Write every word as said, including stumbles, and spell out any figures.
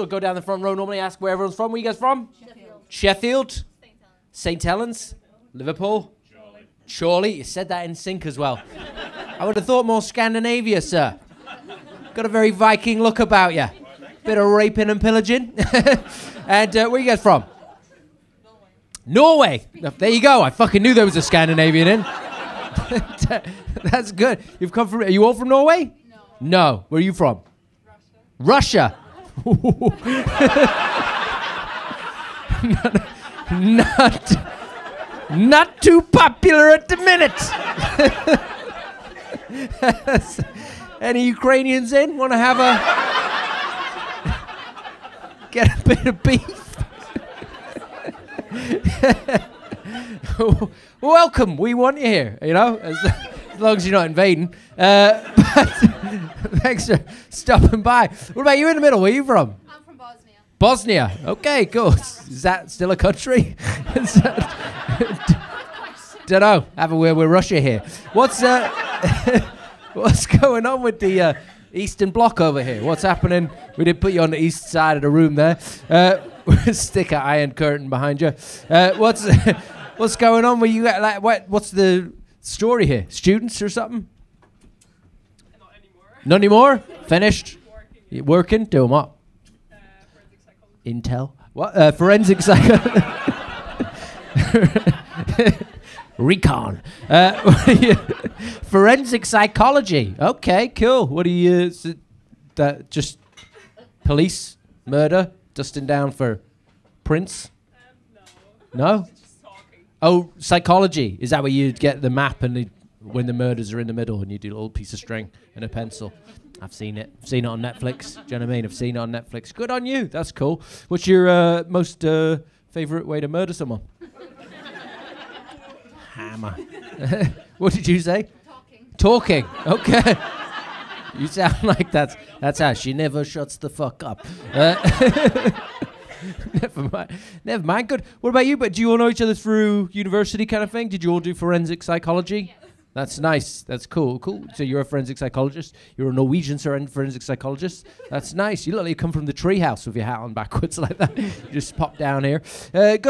Still go down the front row, normally ask where everyone's from. Where are you guys from? Sheffield. Sheffield? Saint Helens. Liverpool? Surely. Surely. You said that in sync as well. I would have thought more Scandinavia, sir. Got a very Viking look about you. Bit of raping and pillaging. And uh, where are you guys from? Norway. Norway. There you go. I fucking knew there was a Scandinavian in. That's good. You've come from... Are you all from Norway? No. No. Where are you from? Russia. Russia. Not, not too popular at the minute. Any Ukrainians in? Want to have a... Get a bit of beef? Welcome. We want you here, you know, as, as long as you're not invading. Uh, but thanks for stopping by. What about you in the middle? Where are you from? I'm from Bosnia. Bosnia. Okay, cool. Is that still a country? Don't know. Have a word with Russia here. What's uh, what's going on with the uh, Eastern Bloc over here? What's happening? We did put you on the east side of the room there. Uh, stick an iron curtain behind you. Uh, what's what's going on with you? Like, what, what's the story here? Students or something? Not anymore. Not anymore? Finished? Working. Working? Doing what? Intel? What? Uh, forensic psychology. Recon. Uh, forensic psychology. Okay, cool. What do you... Uh, so that just police? Murder? Dusting down for prints? Um, no. No? Just talking. Oh, psychology. Is that where you get the map and the, when the murders are in the middle and you do a little piece of string and a pencil? I've seen it. I've seen it on Netflix. Do you know what I mean? I've seen it on Netflix. Good on you. That's cool. What's your uh, most uh, favourite way to murder someone? Hammer. What did you say? Talking. Talking. Okay. You sound like that's, that's how she never shuts the fuck up. Uh, never mind. Never mind. Good. What about you? But do you all know each other through university kind of thing? Did you all do forensic psychology? Yes. That's nice. That's cool. Cool. So you're a forensic psychologist. You're a Norwegian forensic psychologist. That's nice. You look like you come from the treehouse with your hat on backwards like that. You just pop down here. Uh, go